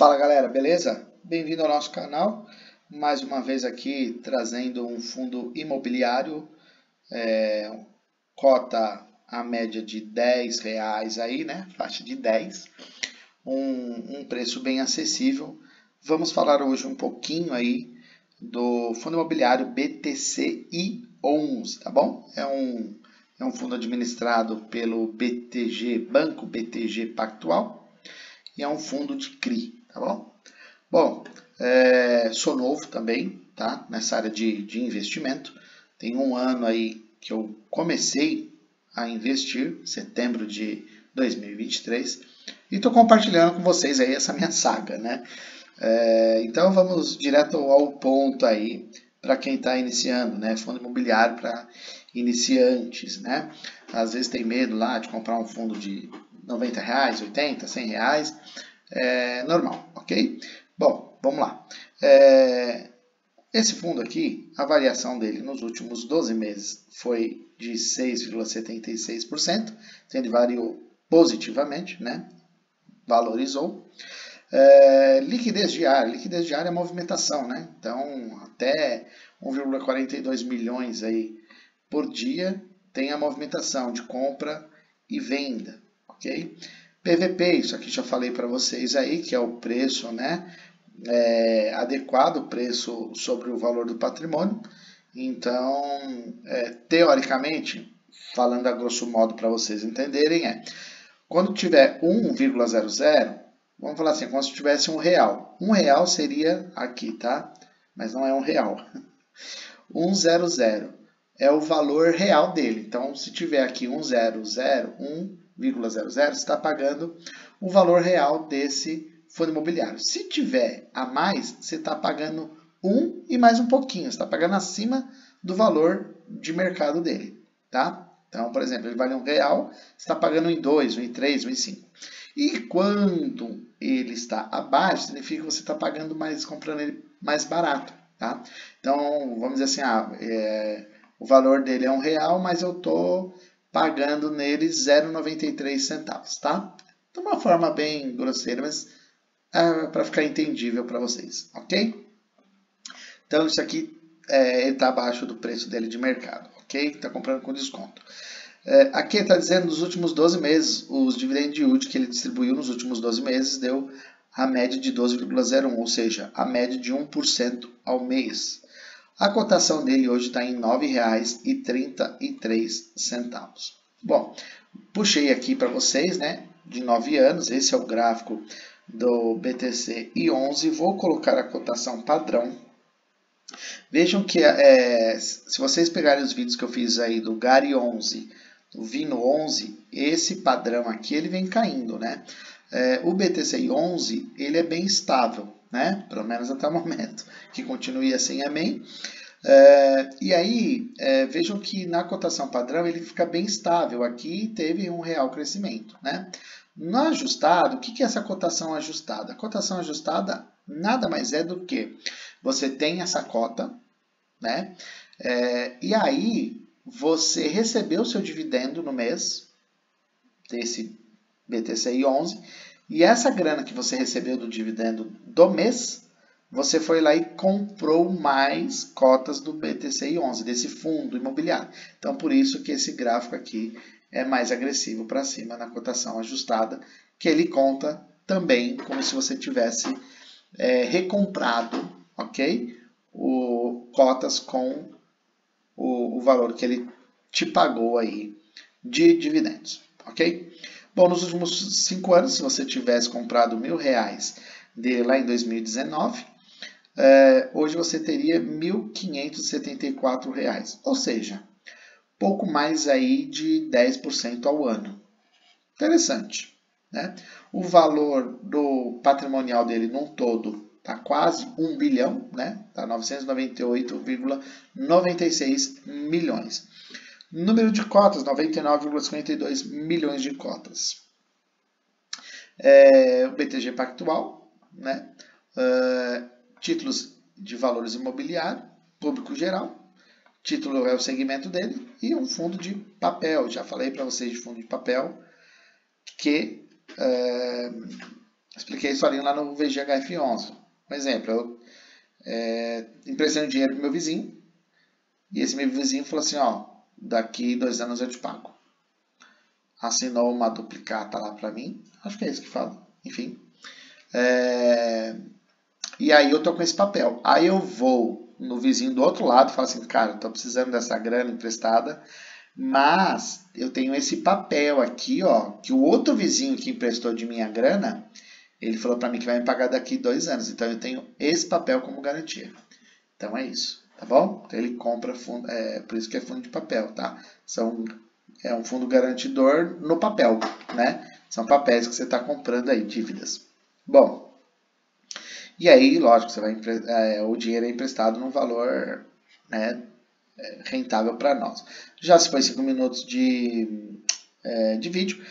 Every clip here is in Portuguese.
Fala galera, beleza? Bem-vindo ao nosso canal, mais uma vez aqui trazendo um fundo imobiliário, cota a média de R$10 aí, né? Faixa de 10, um preço bem acessível. Vamos falar hoje um pouquinho aí do fundo imobiliário BTCI11, tá bom? É um fundo administrado pelo BTG Pactual e é um fundo de CRI. Tá bom? Bom, sou novo também, tá? Nessa área de investimento. Tem um ano aí que eu comecei a investir, setembro de 2023, e estou compartilhando com vocês aí essa minha saga, né? Então vamos direto ao ponto aí para quem está iniciando, né? Fundo imobiliário para iniciantes, né? Às vezes tem medo lá de comprar um fundo de R$90, 80, R$100. É normal, ok? Bom, vamos lá. Esse fundo aqui, a variação dele nos últimos 12 meses foi de 6,76%, então ele variou positivamente, né? Valorizou. Liquidez diária. Liquidez diária é movimentação, né? Então, até 1,42 milhões aí por dia tem a movimentação de compra e venda, ok? PVP, isso aqui já falei para vocês aí, que é o preço, né, adequado, o preço sobre o valor do patrimônio. Então, teoricamente, falando a grosso modo para vocês entenderem, quando tiver 1,00, vamos falar assim, como se tivesse R$1. R$1 seria aqui, tá? Mas não é R$1. 1,00 é o valor real dele. Então, se tiver aqui 1,00 está pagando o valor real desse fundo imobiliário. Se tiver a mais, você está pagando 1 e mais um pouquinho, você está pagando acima do valor de mercado dele, tá? Então, por exemplo, ele vale R$1, você está pagando 1,2, 1,3, 1,5. E quando ele está abaixo, significa que você está pagando mais, comprando ele mais barato, tá? Então, vamos dizer assim, o valor dele é R$1, mas eu estou pagando nele 0,93 centavos, tá? De uma forma bem grosseira, mas para ficar entendível para vocês, ok? Então, isso aqui está abaixo do preço dele de mercado, ok? Está comprando com desconto. Aqui está dizendo nos últimos 12 meses, os dividendos de yield que ele distribuiu nos últimos 12 meses deu a média de 12,01, ou seja, a média de 1% ao mês. A cotação dele hoje está em R$ 9,33. Bom, puxei aqui para vocês, né, de 9 anos, esse é o gráfico do BTCI11, vou colocar a cotação padrão. Vejam que se vocês pegarem os vídeos que eu fiz aí do GARI11, do VINO11, esse padrão aqui ele vem caindo, né? O BTCI11 ele é bem estável, né? Pelo menos até o momento, que continue assim, amém? E aí, vejam que na cotação padrão ele fica bem estável, aqui teve R$1 crescimento, né? No ajustado, o que é essa cotação ajustada? A cotação ajustada nada mais é do que você tem essa cota, né? E aí você recebeu o seu dividendo no mês, desse BTCI11, e essa grana que você recebeu do dividendo do mês, você foi lá e comprou mais cotas do BTCI11, desse fundo imobiliário. Então, por isso que esse gráfico aqui é mais agressivo para cima na cotação ajustada, que ele conta também como se você tivesse recomprado, ok? Cotas com o valor que ele te pagou aí de dividendos, ok? Bom, nos últimos 5 anos, se você tivesse comprado R$1.000 dele lá em 2019, hoje você teria R$1.574, ou seja, pouco mais aí de 10% ao ano. Interessante, né? O valor do patrimonial dele num todo está quase 1 bilhão, né? Está 998,96 milhões. Número de cotas, 99,52 milhões de cotas. O BTG Pactual, né? Títulos de valores imobiliário, público geral, título é o segmento dele, e um fundo de papel. Já falei para vocês de fundo de papel, que Expliquei isso ali lá no VGHF11. Um exemplo, eu emprestei um dinheiro pro meu vizinho, e esse meu vizinho falou assim, ó, daqui 2 anos eu te pago. Assinou uma duplicata lá para mim, acho que é isso que fala, enfim. E aí eu tô com esse papel. Aí eu vou no vizinho do outro lado e falo assim, cara, tô precisando dessa grana emprestada, mas eu tenho esse papel aqui, ó, que o outro vizinho que emprestou de minha grana, ele falou para mim que vai me pagar daqui 2 anos. Então eu tenho esse papel como garantia. Então é isso, tá bom? Então ele compra fundo, por isso que é fundo de papel, tá? É um fundo garantidor no papel, né? São papéis que você está comprando aí, dívidas. Bom, e aí, lógico, você vai o dinheiro é emprestado num valor, né, rentável para nós. Já se foi 5 minutos de vídeo.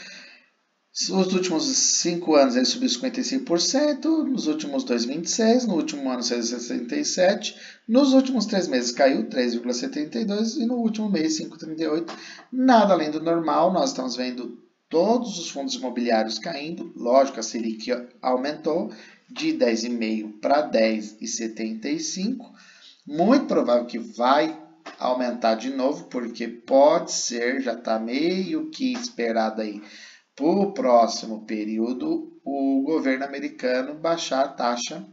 Nos últimos 5 anos ele subiu 55%, nos últimos 2, 26%, no último ano 6,67%, nos últimos 3 meses caiu 3,72% e no último mês 5,38%. Nada além do normal, nós estamos vendo todos os fundos imobiliários caindo, lógico, a Selic aumentou de 10,5% para 10,75%, muito provável que vai aumentar de novo, porque pode ser, já está meio que esperado aí, no próximo período, o governo americano baixar a taxa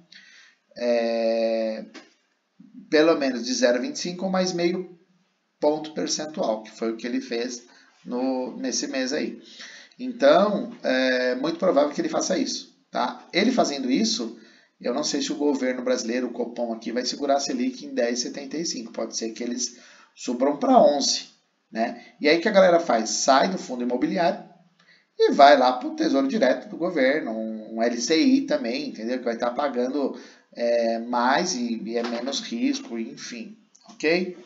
pelo menos de 0,25 ou mais meio ponto percentual, que foi o que ele fez nesse mês aí. Então, é muito provável que ele faça isso. Tá? Ele fazendo isso, eu não sei se o governo brasileiro, o Copom aqui, vai segurar a Selic em 10,75. Pode ser que eles subam para 11. Né? E aí o que a galera faz? Sai do fundo imobiliário e vai lá para o Tesouro Direto do governo, um LCI também, entendeu? Que vai estar pagando mais e é menos risco, enfim, ok?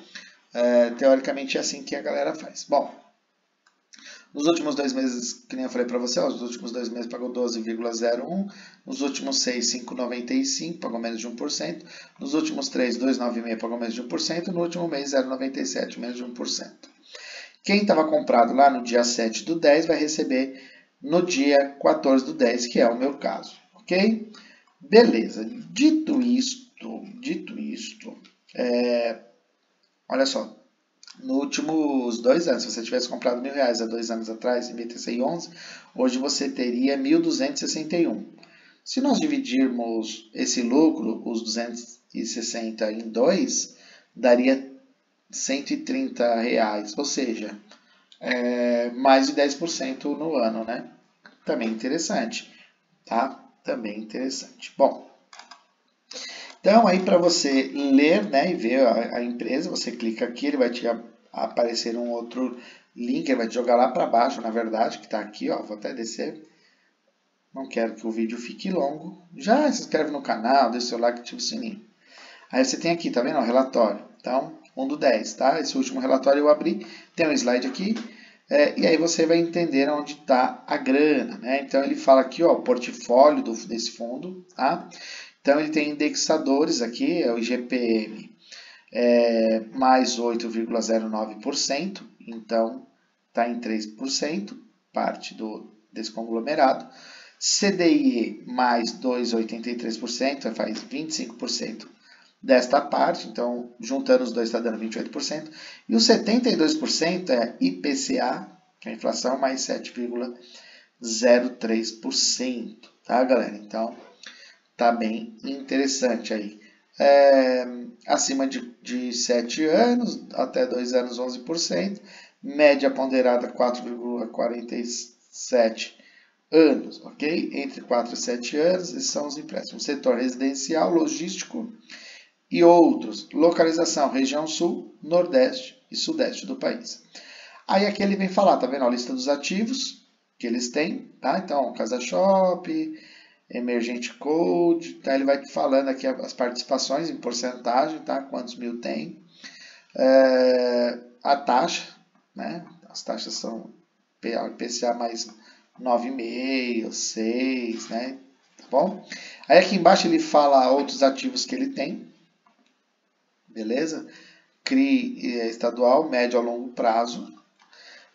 Teoricamente é assim que a galera faz. Bom, nos últimos 2 meses, que nem eu falei para você, os últimos 2 meses pagou 12,01, nos últimos 6, 5,95, pagou menos de 1%, nos últimos 3, 2,96, pagou menos de 1%, no último mês, 0,97, menos de 1%. Quem estava comprado lá no dia 7 do 10 vai receber no dia 14 do 10, que é o meu caso, ok? Beleza, dito isto, olha só, nos últimos 2 anos, se você tivesse comprado R$1.000 há 2 anos atrás, em BTCI11, hoje você teria 1.261. Se nós dividirmos esse lucro, os 260 em 2, daria R$130, ou seja, mais de 10% no ano, né? Também interessante, tá? Também interessante. Bom, então aí para você ler, né, e ver a empresa, você clica aqui, ele vai te aparecer um outro link, ele vai te jogar lá para baixo, na verdade, que tá aqui, ó, vou até descer. Não quero que o vídeo fique longo. Já se inscreve no canal, deixa o seu like e ativa o sininho. Aí você tem aqui, tá vendo? O relatório. Então, 1 do 10, tá? Esse último relatório eu abri, tem um slide aqui, e aí você vai entender onde está a grana, né? Então, ele fala aqui, ó, o portfólio desse fundo, tá? Então, ele tem indexadores aqui, é o IGPM, mais 8,09%, então, está em 3%, parte desse conglomerado. CDI, mais 2,83%, faz 25%. Desta parte, então, juntando os dois está dando 28%, e os 72% é IPCA, que é a inflação, mais 7,03%, tá, galera? Então, tá bem interessante aí. Acima de 7 anos, até 2 anos, 11%, média ponderada 4,47%. Anos, ok? Entre 4 e 7 anos, esses são os empréstimos. Setor residencial, logístico e outros. Localização, região sul, nordeste e sudeste do país. Aí aqui ele vem falar, tá vendo? A lista dos ativos que eles têm, tá? Então, Casa Shop, Emergente Code, tá? Ele vai falando aqui as participações em porcentagem, tá? Quantos mil tem. A taxa, né? As taxas são IPCA mais 9,5, 6, né? Tá bom? Aí aqui embaixo ele fala outros ativos que ele tem. Beleza? CRI estadual, médio a longo prazo.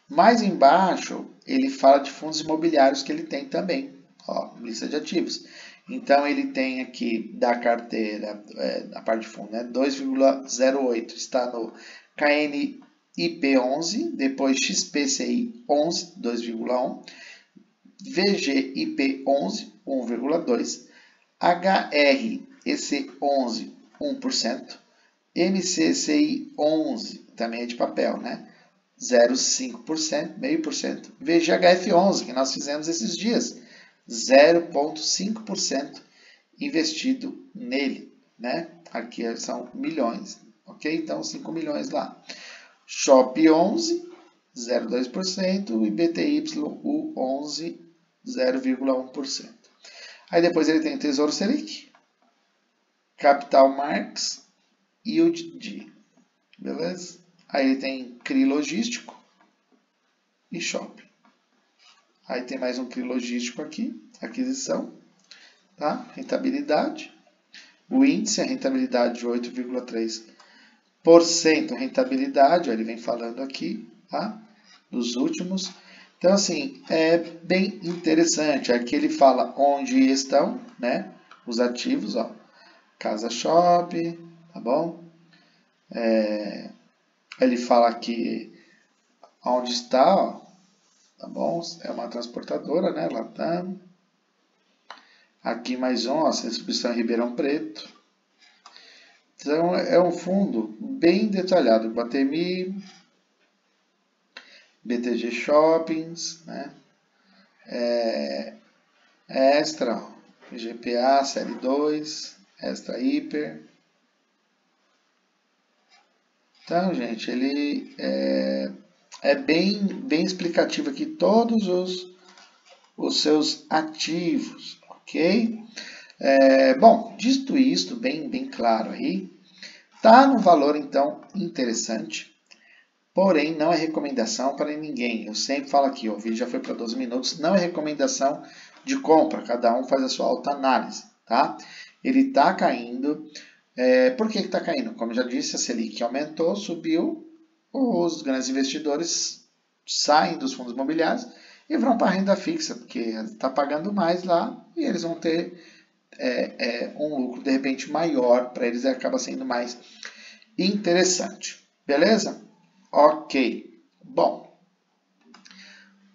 Mais embaixo ele fala de fundos imobiliários que ele tem também. ó, lista de ativos. Então ele tem aqui da carteira, na parte de fundo, né, 2,08, está no KNIP11, depois XPCI11, 2,1, VGIP11, 1,2, HREC11, 1%, MCCI11, também é de papel, né? 0,5%, 0,5%, VGHF11, que nós fizemos esses dias, 0,5% investido nele, né? Aqui são milhões, ok? Então, 5 milhões lá. Shop 11, 0,2% e BTYU11, 0,1%. Aí depois ele tem o Tesouro Selic, Capital Marx e o DID, beleza? Aí ele tem CRI logístico e shopping. Aí tem mais um CRI logístico aqui, aquisição, tá? Rentabilidade. O índice, a rentabilidade de 8,3%. Rentabilidade, ele vem falando aqui, tá? Dos últimos. Então, assim, é bem interessante. Aqui ele fala onde estão, né? Os ativos, ó. Casa Shop, tá bom? Ele fala aqui onde está, ó, tá bom? É uma transportadora, né? Latam. Aqui mais um, ó, distribuição em Ribeirão Preto. Então, é um fundo bem detalhado. BATEMI, BTG Shoppings, né? Extra, ó, GPA, CRI2, Extra Hiper. Então, gente, ele é bem explicativo aqui todos os seus ativos, ok? Bom, dito isto, bem claro aí, tá no valor, então, interessante, porém, não é recomendação para ninguém. Eu sempre falo aqui, o vídeo já foi para 12 minutos, não é recomendação de compra, cada um faz a sua autoanálise, tá? Ele tá caindo. Por que está caindo? Como eu já disse, a Selic aumentou, subiu, os grandes investidores saem dos fundos imobiliários e vão para a renda fixa, porque está pagando mais lá e eles vão ter um lucro, de repente, maior, para eles acaba sendo mais interessante. Beleza? Ok. Bom,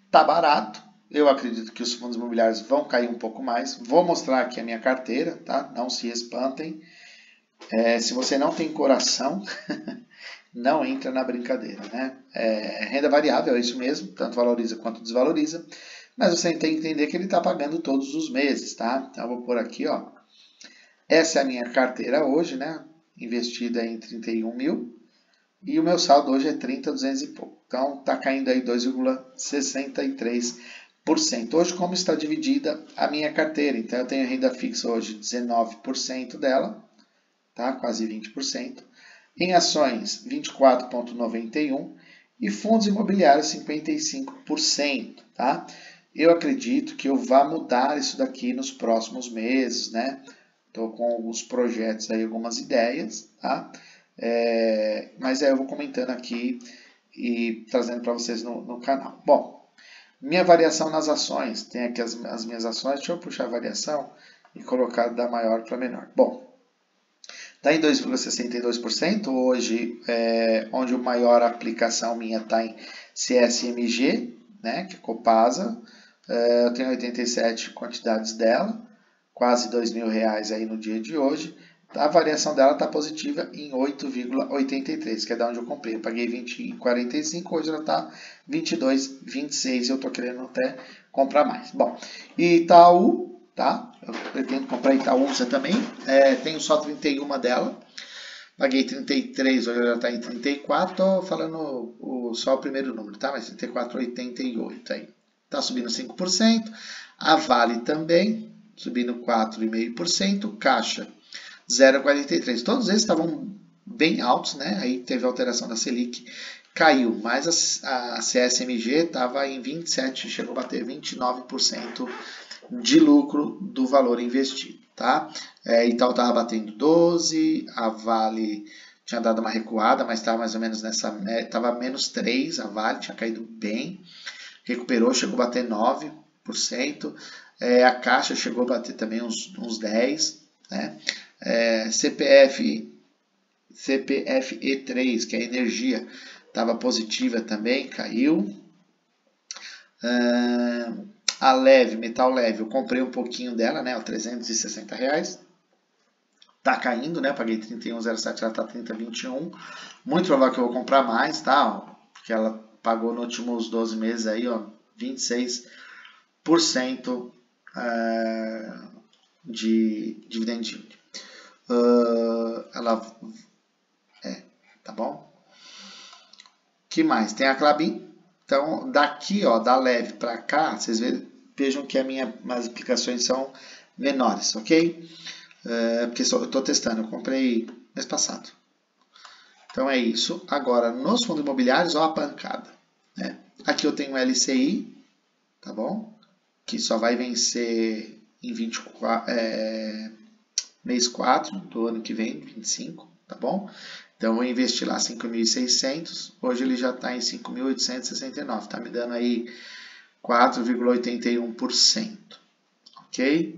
tá barato. Eu acredito que os fundos imobiliários vão cair um pouco mais. Vou mostrar aqui a minha carteira, tá? Não se espantem. Se você não tem coração, não entra na brincadeira, né? Renda variável, é isso mesmo, tanto valoriza quanto desvaloriza, mas você tem que entender que ele está pagando todos os meses, tá? Então, eu vou pôr aqui, ó, essa é a minha carteira hoje, né? Investida em 31 mil, e o meu saldo hoje é 30.200 e pouco. Então, está caindo aí 2,63%. Hoje, como está dividida a minha carteira? Então, eu tenho renda fixa hoje, 19% dela, tá? Quase 20%, em ações 24,91% e fundos imobiliários 55%. Tá? Eu acredito que eu vá mudar isso daqui nos próximos meses, né? Estou com alguns projetos aí, algumas ideias, tá? Mas aí eu vou comentando aqui e trazendo para vocês no canal. Bom, minha variação nas ações, tem aqui as minhas ações, deixa eu puxar a variação e colocar da maior para menor. Bom, está em 2,62%, hoje, onde a maior aplicação minha está em CSMG, né, que é Copasa. Eu tenho 87 quantidades dela, quase R$2.000 aí no dia de hoje. A variação dela está positiva em 8,83%, que é da onde eu comprei. Eu paguei 20,45, hoje ela está 22,26, eu estou querendo até comprar mais. Bom, e Itaú, tá? Eu pretendo comprar Itaúsa também, tenho só 31 dela, paguei 33, hoje ela está em 34, estou falando só o primeiro número, tá? Mas 34,88 aí, está subindo 5%, a Vale também, subindo 4,5%, Caixa 0,43, todos eles estavam bem altos, né? Aí teve a alteração da Selic, caiu, mas a CSMG estava em 27, chegou a bater 29%, de lucro do valor investido, tá? Itaú estava batendo 12, a Vale tinha dado uma recuada, mas estava mais ou menos nessa, estava menos 3, a Vale tinha caído bem, recuperou, chegou a bater 9%, a Caixa chegou a bater também uns 10, né? CPFE3, que é a energia, estava positiva também, caiu. A leve, metal leve, eu comprei um pouquinho dela, né? R$360. Tá caindo, né? Eu paguei 31,07, ela tá 30,21. Muito provável que eu vou comprar mais, tá? Porque ela pagou nos últimos 12 meses aí, ó, 26% de dividend yield. Ela tá bom? Que mais? Tem a Klabin. Então, daqui, ó, da leve para cá, vocês vejam que as aplicações são menores, ok? Porque eu estou testando, eu comprei mês passado. Então é isso. Agora, nos fundos imobiliários, ó, a pancada, né? Aqui eu tenho o LCI, tá bom? Que só vai vencer em mês 4 do ano que vem, 25, tá bom? Então eu investi lá 5.600, hoje ele já está em 5.869, tá me dando aí 4,81%, ok?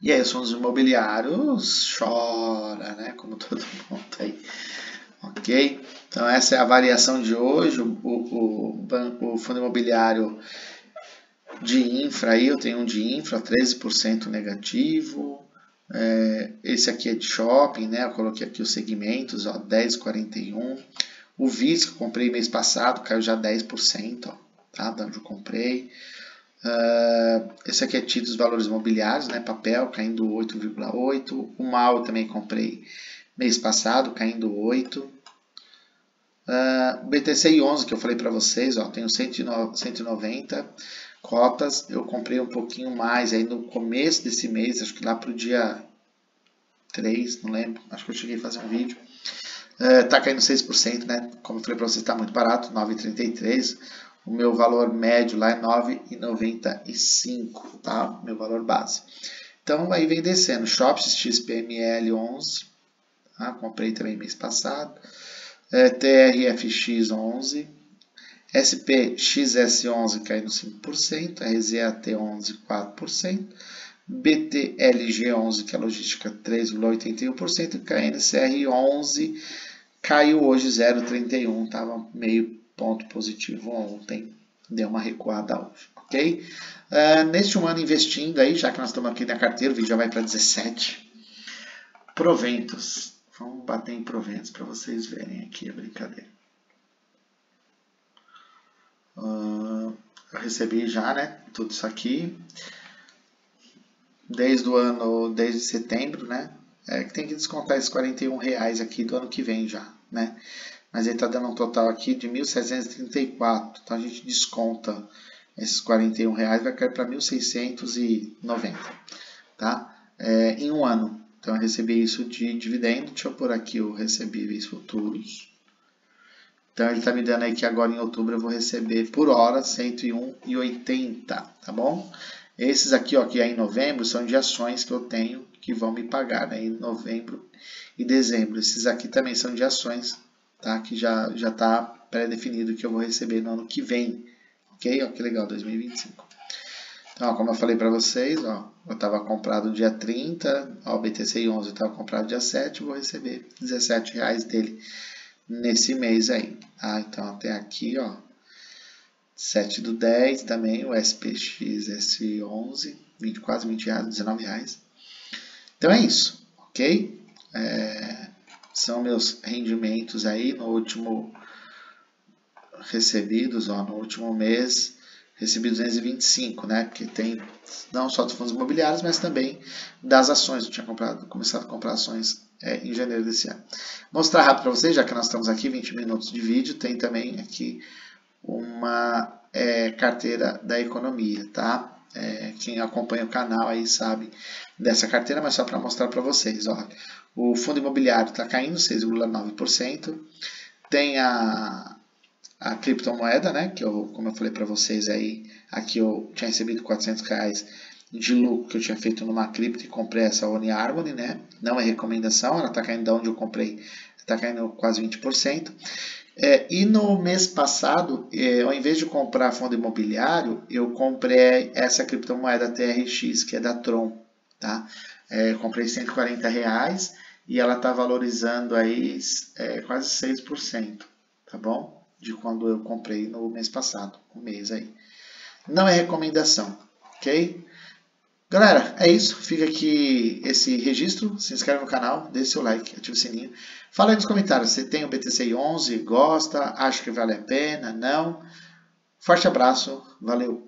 E aí, os fundos imobiliários chora, né? Como todo mundo aí, ok? Então, essa é a variação de hoje. O fundo imobiliário de infra, aí eu tenho um de infra, 13% negativo. Esse aqui é de shopping, né? Eu coloquei aqui os segmentos, ó, 10,41. O VIS que eu comprei mês passado caiu já 10%, ó, tá? De onde eu comprei. Esse aqui é títulos de valores imobiliários, né? Papel caindo 8,8. O MAL eu também comprei mês passado, caindo 8. O BTCI11 que eu falei para vocês, ó, tenho 190 cotas. Eu comprei um pouquinho mais aí no começo desse mês, acho que lá pro dia 3, não lembro, acho que eu cheguei a fazer um vídeo. Tá caindo 6%, né? Como eu falei para vocês, tá muito barato, 9,33. O meu valor médio lá é 9,95, tá? Meu valor base. Então, aí vem descendo. Shops XPML11, tá? Comprei também mês passado. TRFX11. SPXS11 caindo 5%. RZAT11, 4%. BTLG11, que é logística, 3,81%. E KNCR11 caiu hoje 0,31%. Estava meio ponto positivo ontem, deu uma recuada hoje, ok? Neste ano investindo aí, já que nós estamos aqui na carteira, o vídeo já vai para 17. Proventos. Vamos bater em proventos para vocês verem aqui a brincadeira. Eu recebi já, né, tudo isso aqui. Desde setembro, né? É que tem que descontar esses R$41 aqui do ano que vem já, né? Mas ele está dando um total aqui de 1.734, então a gente desconta esses R$41, vai cair para 1.690, tá? Em um ano. Então eu recebi isso de dividendo, deixa eu pôr aqui o recebíveis futuros. Então ele está me dando aí que agora em outubro eu vou receber por hora 101,80, tá bom? Esses aqui, ó, que é em novembro, são de ações que eu tenho que vão me pagar, né, em novembro e dezembro. Esses aqui também são de ações, tá? Que já está pré-definido que eu vou receber no ano que vem, ok? Ó, que legal, 2025. Então, ó, como eu falei para vocês, ó, eu estava comprado dia 30, ó, o BTCI11 eu estava comprado dia 7, vou receber R$17 dele nesse mês aí. Ah, então, até aqui, ó, 7/10 também, o SPXS11, quase R$20, R$19. Então, é isso, ok? São meus rendimentos aí no último recebidos, ó, no último mês recebi 225, né? Porque tem não só dos fundos imobiliários, mas também das ações. Eu tinha começado a comprar ações em janeiro desse ano. Mostrar rápido para vocês, já que nós estamos aqui, 20 minutos de vídeo. Tem também aqui uma carteira da economia, tá? Quem acompanha o canal aí sabe dessa carteira, mas só para mostrar para vocês, ó. O fundo imobiliário está caindo 6,9%. Tem a criptomoeda, né? Que eu, como eu falei para vocês aí, aqui eu tinha recebido R$400 de lucro que eu tinha feito numa cripto e comprei essa One Harmony, né? Não é recomendação, ela está caindo de onde eu comprei, está caindo quase 20%. E no mês passado, ao invés de comprar fundo imobiliário, eu comprei essa criptomoeda TRX, que é da Tron, tá? Comprei R$140 e ela está valorizando aí quase 6%, tá bom? De quando eu comprei no mês passado, um mês aí. Não é recomendação, ok? Galera, é isso. Fica aqui esse registro. Se inscreve no canal, deixe seu like, ative o sininho. Fala aí nos comentários se tem o BTCI11, gosta, acha que vale a pena, não. Forte abraço, valeu!